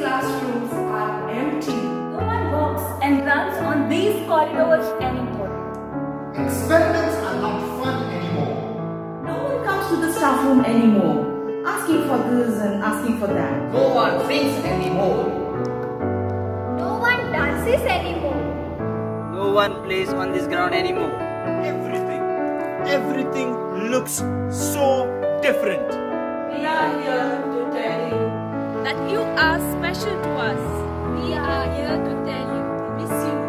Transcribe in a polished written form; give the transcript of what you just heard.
classrooms are empty. No one walks and runs on these corridors anymore. Experiments are not fun anymore. No one comes to the staff room anymore, asking for this and asking for that. No one sings anymore. No one dances anymore. No one plays on this ground anymore. Everything looks so different. We are here to tell you that you are special to us. We are here to tell you we miss you.